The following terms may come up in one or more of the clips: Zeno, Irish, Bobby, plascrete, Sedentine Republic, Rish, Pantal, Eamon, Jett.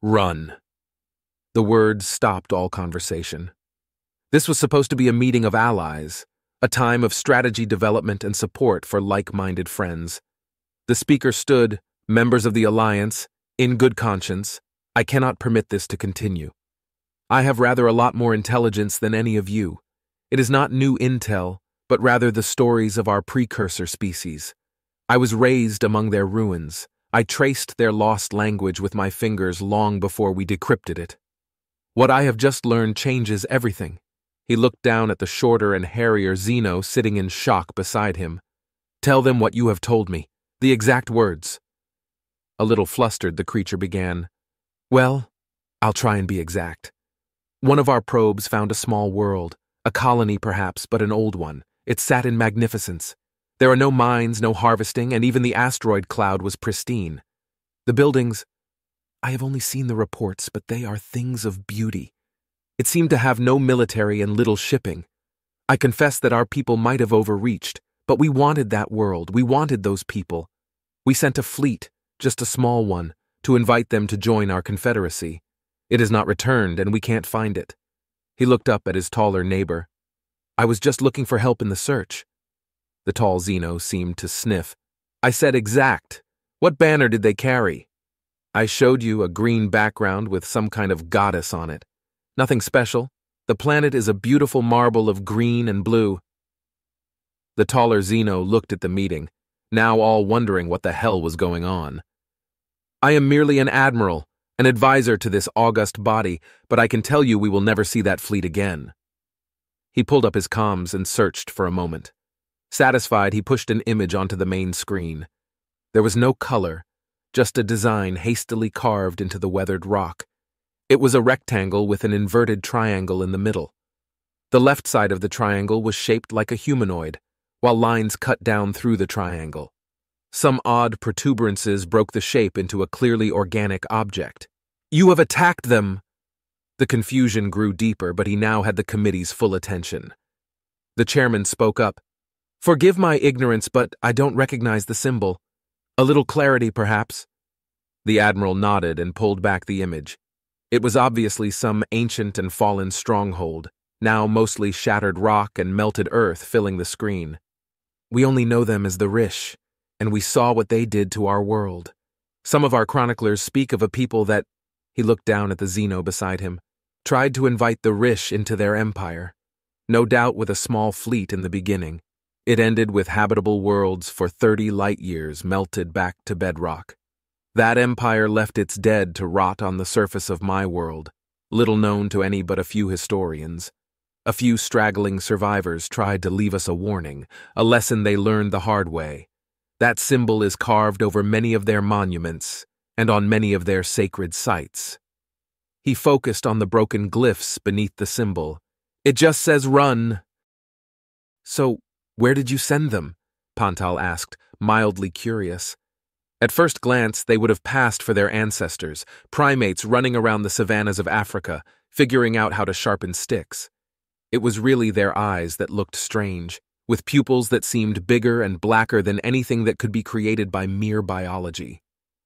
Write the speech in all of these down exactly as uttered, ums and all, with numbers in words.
Run. The words stopped all conversation. This was supposed to be a meeting of allies, a time of strategy development and support for like-minded friends. The speaker stood, members of the alliance, in good conscience. I cannot permit this to continue. I have rather a lot more intelligence than any of you. It is not new intel, but rather the stories of our precursor species. I was raised among their ruins. I traced their lost language with my fingers long before we decrypted it. What I have just learned changes everything. He looked down at the shorter and hairier Zeno sitting in shock beside him. Tell them what you have told me, the exact words. A little flustered, the creature began. Well, I'll try and be exact. One of our probes found a small world, a colony perhaps, but an old one. It sat in magnificence. There are no mines, no harvesting, and even the asteroid cloud was pristine. The buildings, I have only seen the reports, but they are things of beauty. It seemed to have no military and little shipping. I confess that our people might have overreached, but we wanted that world, we wanted those people. We sent a fleet, just a small one, to invite them to join our confederacy. It has not returned, and we can't find it. He looked up at his taller neighbor. I was just looking for help in the search. The tall Zeno seemed to sniff. I said exact. What banner did they carry? I showed you a green background with some kind of goddess on it. Nothing special. The planet is a beautiful marble of green and blue. The taller Zeno looked at the meeting, now all wondering what the hell was going on. I am merely an admiral, an advisor to this august body, but I can tell you we will never see that fleet again. He pulled up his comms and searched for a moment. Satisfied, he pushed an image onto the main screen. There was no color, just a design hastily carved into the weathered rock. It was a rectangle with an inverted triangle in the middle. The left side of the triangle was shaped like a humanoid, while lines cut down through the triangle. Some odd protuberances broke the shape into a clearly organic object. You have attacked them! The confusion grew deeper, but he now had the committee's full attention. The chairman spoke up. Forgive my ignorance, but I don't recognize the symbol. A little clarity, perhaps? The admiral nodded and pulled back the image. It was obviously some ancient and fallen stronghold, now mostly shattered rock and melted earth filling the screen. We only know them as the Rish, and we saw what they did to our world. Some of our chroniclers speak of a people that, he looked down at the Zeno beside him, tried to invite the Rish into their empire, no doubt with a small fleet in the beginning. It ended with habitable worlds for thirty light years melted back to bedrock. That empire left its dead to rot on the surface of my world, little known to any but a few historians. A few straggling survivors tried to leave us a warning, a lesson they learned the hard way. That symbol is carved over many of their monuments and on many of their sacred sites. He focused on the broken glyphs beneath the symbol. It just says run. So, where did you send them? Pantal asked, mildly curious. At first glance, they would have passed for their ancestors, primates running around the savannas of Africa, figuring out how to sharpen sticks. It was really their eyes that looked strange, with pupils that seemed bigger and blacker than anything that could be created by mere biology.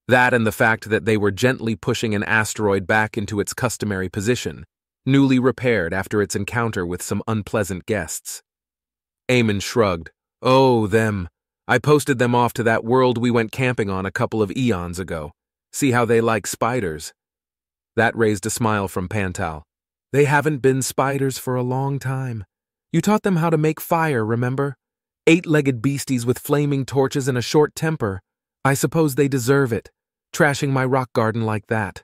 That and the fact that they were gently pushing an asteroid back into its customary position, newly repaired after its encounter with some unpleasant guests. Eamon shrugged. Oh, them. I posted them off to that world we went camping on a couple of eons ago. See how they like spiders. That raised a smile from Pantal. They haven't been spiders for a long time. You taught them how to make fire, remember? Eight-legged beasties with flaming torches and a short temper. I suppose they deserve it, trashing my rock garden like that.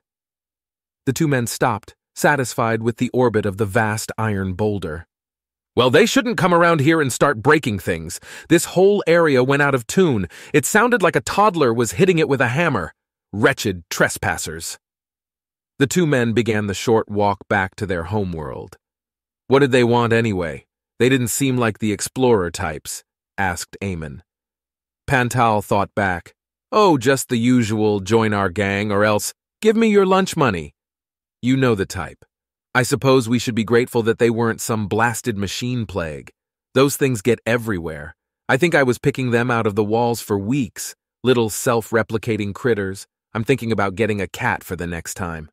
The two men stopped, satisfied with the orbit of the vast iron boulder. Well, they shouldn't come around here and start breaking things. This whole area went out of tune. It sounded like a toddler was hitting it with a hammer. Wretched trespassers. The two men began the short walk back to their homeworld. What did they want anyway? They didn't seem like the explorer types, asked Eamon. Pantal thought back. Oh, just the usual, join our gang or else, give me your lunch money. You know the type. I suppose we should be grateful that they weren't some blasted machine plague. Those things get everywhere. I think I was picking them out of the walls for weeks. Little self-replicating critters. I'm thinking about getting a cat for the next time.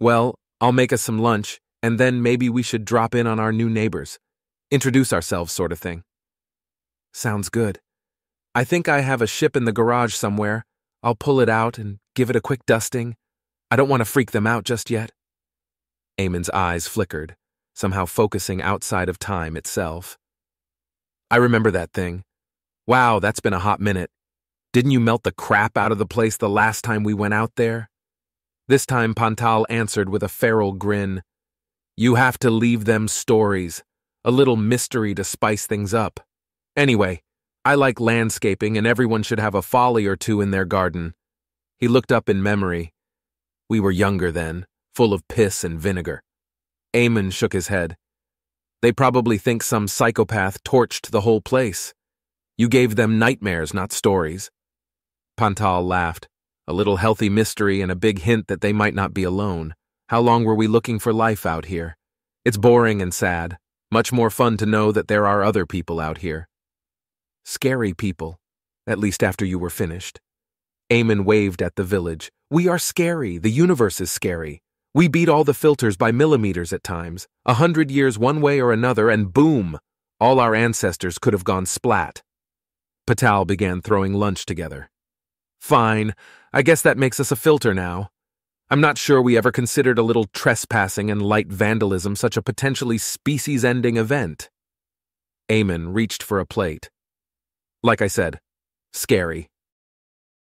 Well, I'll make us some lunch, and then maybe we should drop in on our new neighbors. Introduce ourselves sort of thing. Sounds good. I think I have a ship in the garage somewhere. I'll pull it out and give it a quick dusting. I don't want to freak them out just yet. Eamon's eyes flickered, somehow focusing outside of time itself. I remember that thing. Wow, that's been a hot minute. Didn't you melt the crap out of the place the last time we went out there? This time Pantal answered with a feral grin. You have to leave them stories, a little mystery to spice things up. Anyway, I like landscaping and everyone should have a folly or two in their garden. He looked up in memory. We were younger then, full of piss and vinegar. Eamon shook his head. They probably think some psychopath torched the whole place. You gave them nightmares, not stories. Pantal laughed. A little healthy mystery and a big hint that they might not be alone. How long were we looking for life out here? It's boring and sad. Much more fun to know that there are other people out here. Scary people, at least after you were finished. Eamon waved at the village. We are scary. The universe is scary. We beat all the filters by millimeters at times. A hundred years one way or another, and boom! All our ancestors could have gone splat. Pantal began throwing lunch together. Fine. I guess that makes us a filter now. I'm not sure we ever considered a little trespassing and light vandalism such a potentially species-ending event. Eamon reached for a plate. Like I said, scary.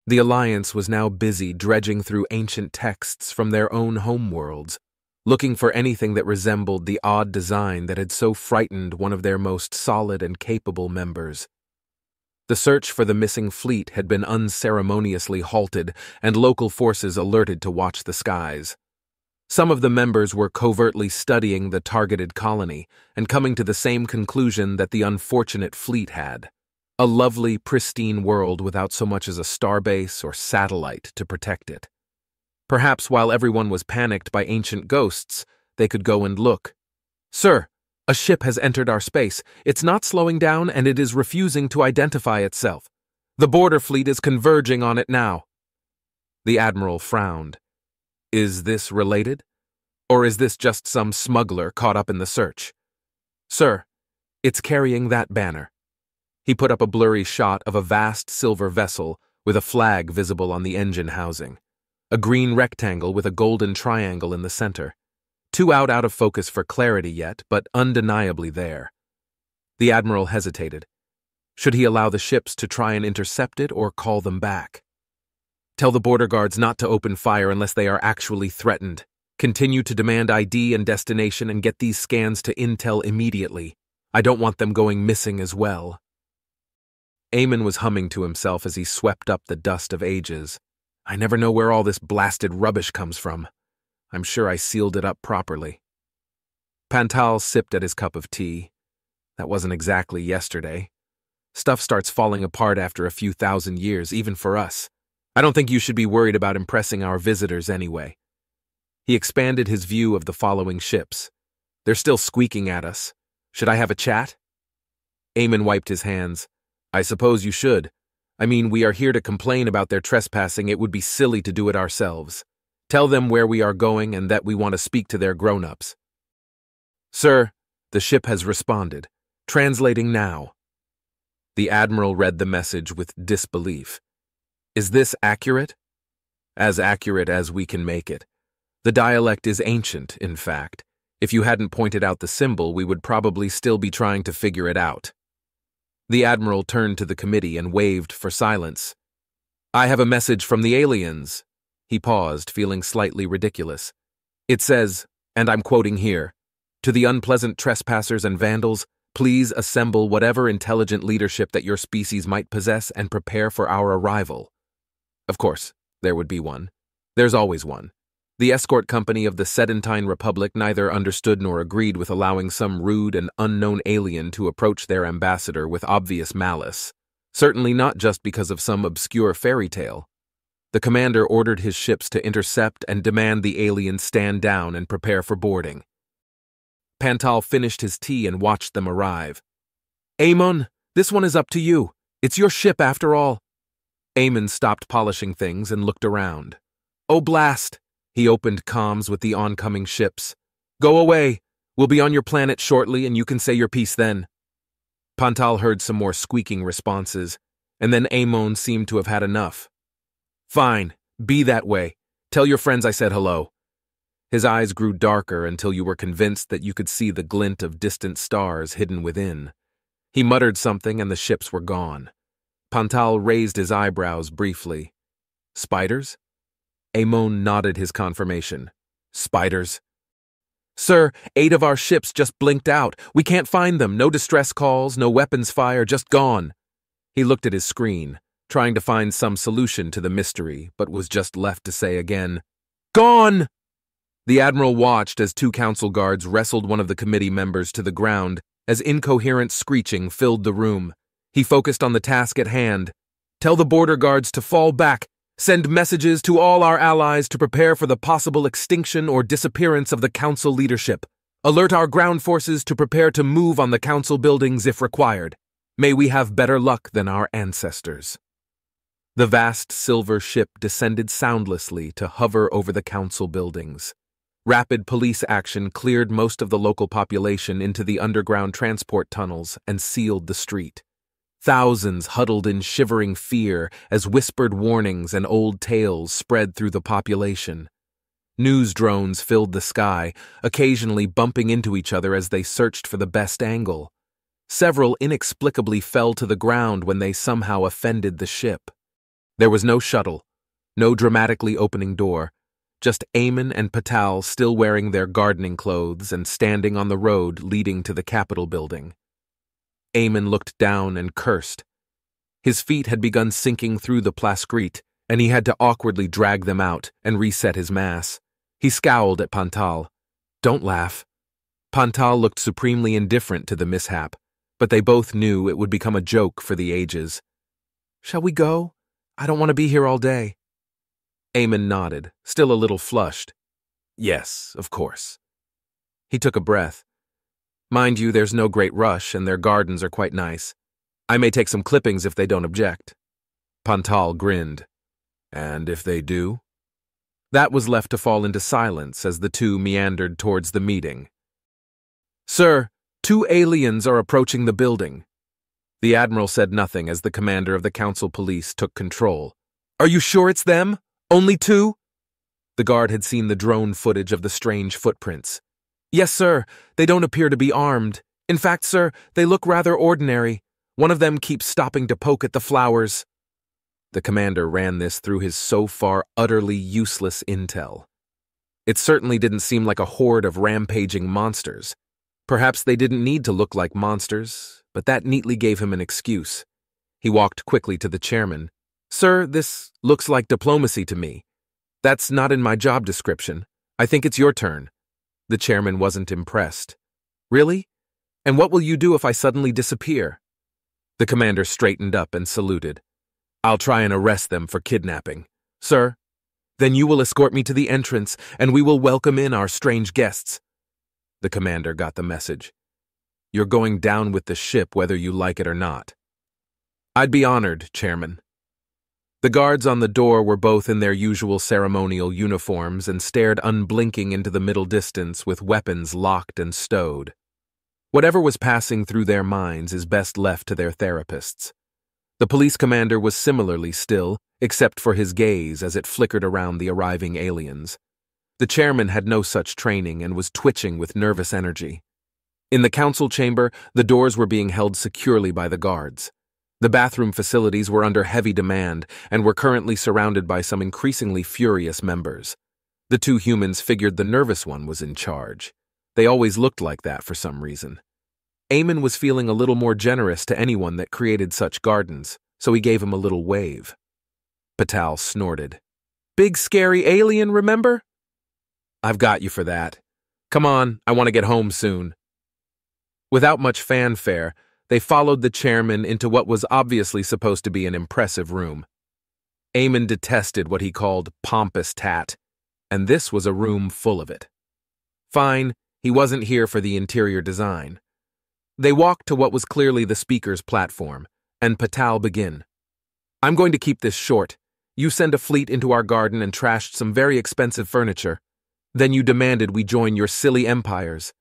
The Alliance was now busy dredging through ancient texts from their own homeworlds, looking for anything that resembled the odd design that had so frightened one of their most solid and capable members. The search for the missing fleet had been unceremoniously halted, and local forces alerted to watch the skies. Some of the members were covertly studying the targeted colony, and coming to the same conclusion that the unfortunate fleet had. A lovely, pristine world without so much as a starbase or satellite to protect it. Perhaps while everyone was panicked by ancient ghosts, they could go and look. Sir! A ship has entered our space. It's not slowing down and it is refusing to identify itself. The border fleet is converging on it now. The Admiral frowned. Is this related? Or is this just some smuggler caught up in the search? Sir, it's carrying that banner. He put up a blurry shot of a vast silver vessel with a flag visible on the engine housing. A green rectangle with a golden triangle in the center. Too out out of focus for clarity yet, but undeniably there. The Admiral hesitated. Should he allow the ships to try and intercept it or call them back? Tell the border guards not to open fire unless they are actually threatened. Continue to demand I D and destination and get these scans to Intel immediately. I don't want them going missing as well. Eamon was humming to himself as he swept up the dust of ages. I never know where all this blasted rubbish comes from. I'm sure I sealed it up properly. Pantal sipped at his cup of tea. That wasn't exactly yesterday. Stuff starts falling apart after a few thousand years, even for us. I don't think you should be worried about impressing our visitors anyway. He expanded his view of the following ships. They're still squeaking at us. Should I have a chat? Eamon wiped his hands. I suppose you should. I mean, we are here to complain about their trespassing. It would be silly to do it ourselves. Tell them where we are going and that we want to speak to their grown-ups. Sir, the ship has responded. Translating now. The Admiral read the message with disbelief. Is this accurate? As accurate as we can make it. The dialect is ancient, in fact. If you hadn't pointed out the symbol, we would probably still be trying to figure it out. The Admiral turned to the committee and waved for silence. I have a message from the aliens. He paused, feeling slightly ridiculous. It says, and I'm quoting here, to the unpleasant trespassers and vandals, please assemble whatever intelligent leadership that your species might possess and prepare for our arrival. Of course, there would be one. There's always one. The escort company of the Sedentine Republic neither understood nor agreed with allowing some rude and unknown alien to approach their ambassador with obvious malice, certainly not just because of some obscure fairy tale. The commander ordered his ships to intercept and demand the aliens stand down and prepare for boarding. Pantal finished his tea and watched them arrive. Eamon, this one is up to you. It's your ship after all. Eamon stopped polishing things and looked around. Oh blast! He opened comms with the oncoming ships. Go away. We'll be on your planet shortly and you can say your piece then. Pantal heard some more squeaking responses, and then Eamon seemed to have had enough. Fine, be that way. Tell your friends I said hello. His eyes grew darker until you were convinced that you could see the glint of distant stars hidden within. He muttered something and the ships were gone. Pantal raised his eyebrows briefly. Spiders? Eamon nodded his confirmation. Spiders. Sir, eight of our ships just blinked out. We can't find them. No distress calls, no weapons fire, just gone. He looked at his screen, trying to find some solution to the mystery, but was just left to say again, Gone! The Admiral watched as two council guards wrestled one of the committee members to the ground as incoherent screeching filled the room. He focused on the task at hand. Tell the border guards to fall back. Send messages to all our allies to prepare for the possible extinction or disappearance of the council leadership. Alert our ground forces to prepare to move on the council buildings if required. May we have better luck than our ancestors. The vast silver ship descended soundlessly to hover over the council buildings. Rapid police action cleared most of the local population into the underground transport tunnels and sealed the street. Thousands huddled in shivering fear as whispered warnings and old tales spread through the population. News drones filled the sky, occasionally bumping into each other as they searched for the best angle. Several inexplicably fell to the ground when they somehow offended the ship. There was no shuttle, no dramatically opening door, just Eamon and Pantal still wearing their gardening clothes and standing on the road leading to the Capitol building. Eamon looked down and cursed. His feet had begun sinking through the plascrete, and he had to awkwardly drag them out and reset his mass. He scowled at Pantal. Don't laugh. Pantal looked supremely indifferent to the mishap, but they both knew it would become a joke for the ages. Shall we go? I don't want to be here all day. Eamon nodded, still a little flushed. Yes, of course. He took a breath. Mind you, there's no great rush, and their gardens are quite nice. I may take some clippings if they don't object. Pantal grinned. And if they do? That was left to fall into silence as the two meandered towards the meeting. Sir, two aliens are approaching the building. The Admiral said nothing as the commander of the council police took control. Are you sure it's them? Only two? The guard had seen the drone footage of the strange footprints. Yes, sir. They don't appear to be armed. In fact, sir, they look rather ordinary. One of them keeps stopping to poke at the flowers. The commander ran this through his so far utterly useless intel. It certainly didn't seem like a horde of rampaging monsters. Perhaps they didn't need to look like monsters, but that neatly gave him an excuse. He walked quickly to the chairman. Sir, this looks like diplomacy to me. That's not in my job description. I think it's your turn. The chairman wasn't impressed. Really? And what will you do if I suddenly disappear? The commander straightened up and saluted. I'll try and arrest them for kidnapping. Sir, then you will escort me to the entrance and we will welcome in our strange guests. The commander got the message. You're going down with the ship whether you like it or not. I'd be honored, Chairman. The guards on the door were both in their usual ceremonial uniforms and stared unblinking into the middle distance with weapons locked and stowed. Whatever was passing through their minds is best left to their therapists. The police commander was similarly still, except for his gaze as it flickered around the arriving aliens. The chairman had no such training and was twitching with nervous energy. In the council chamber, the doors were being held securely by the guards. The bathroom facilities were under heavy demand and were currently surrounded by some increasingly furious members. The two humans figured the nervous one was in charge. They always looked like that for some reason. Eamon was feeling a little more generous to anyone that created such gardens, so he gave him a little wave. Pantal snorted. Big scary alien, remember? I've got you for that. Come on, I want to get home soon. Without much fanfare, they followed the chairman into what was obviously supposed to be an impressive room. Eamon detested what he called pompous tat, and this was a room full of it. Fine, he wasn't here for the interior design. They walked to what was clearly the speaker's platform, and Pantal began. I'm going to keep this short. You sent a fleet into our garden and trashed some very expensive furniture. Then you demanded we join your silly empires.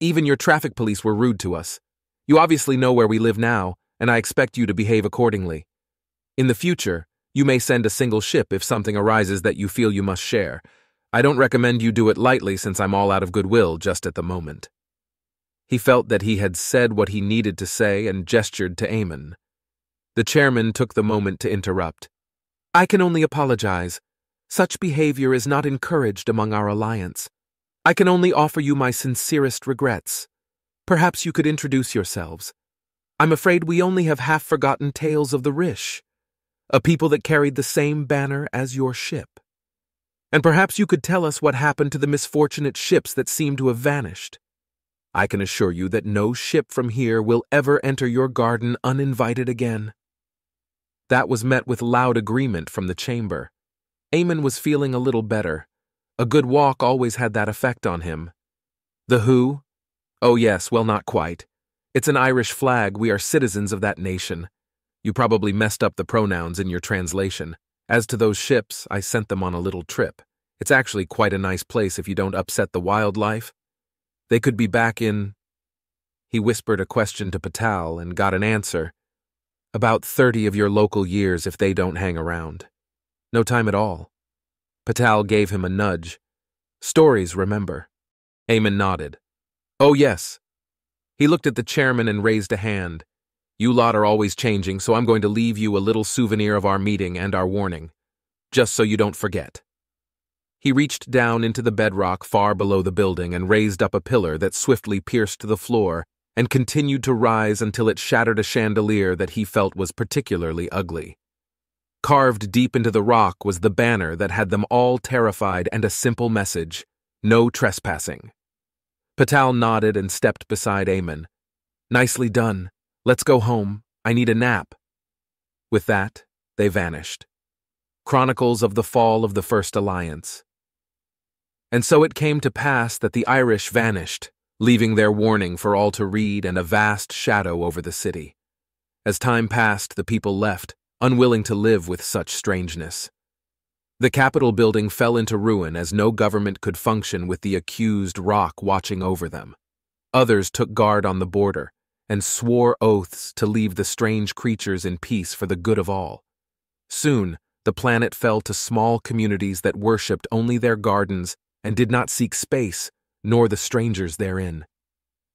Even your traffic police were rude to us. You obviously know where we live now, and I expect you to behave accordingly. In the future, you may send a single ship if something arises that you feel you must share. I don't recommend you do it lightly since I'm all out of goodwill just at the moment." He felt that he had said what he needed to say and gestured to Eamon. The chairman took the moment to interrupt. "I can only apologize. Such behavior is not encouraged among our alliance. I can only offer you my sincerest regrets. Perhaps you could introduce yourselves. I'm afraid we only have half forgotten tales of the Rish, a people that carried the same banner as your ship. And perhaps you could tell us what happened to the misfortunate ships that seem to have vanished. I can assure you that no ship from here will ever enter your garden uninvited again." That was met with loud agreement from the chamber. Eamon was feeling a little better. A good walk always had that effect on him. The who? Oh yes, well not quite. It's an Irish flag, we are citizens of that nation. You probably messed up the pronouns in your translation. As to those ships, I sent them on a little trip. It's actually quite a nice place if you don't upset the wildlife. They could be back in... He whispered a question to Pantal and got an answer. About thirty of your local years if they don't hang around. No time at all. Pantal gave him a nudge. Stories, remember. Eamon nodded. Oh yes. He looked at the chairman and raised a hand. You lot are always changing, so I'm going to leave you a little souvenir of our meeting and our warning, just so you don't forget. He reached down into the bedrock far below the building and raised up a pillar that swiftly pierced the floor and continued to rise until it shattered a chandelier that he felt was particularly ugly. Carved deep into the rock was the banner that had them all terrified and a simple message, "No trespassing." Pantal nodded and stepped beside Eamon. "Nicely done. Let's go home. I need a nap." With that, they vanished. Chronicles of the Fall of the First Alliance. And so it came to pass that the Irish vanished, leaving their warning for all to read and a vast shadow over the city. As time passed, the people left, unwilling to live with such strangeness. The Capitol building fell into ruin as no government could function with the accused rock watching over them. Others took guard on the border and swore oaths to leave the strange creatures in peace for the good of all. Soon, the planet fell to small communities that worshipped only their gardens and did not seek space, nor the strangers therein.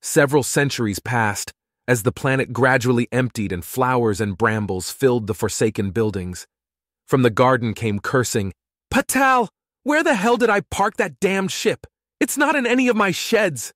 Several centuries passed, as the planet gradually emptied and flowers and brambles filled the forsaken buildings. From the garden came cursing, "Pantal, where the hell did I park that damned ship? It's not in any of my sheds!"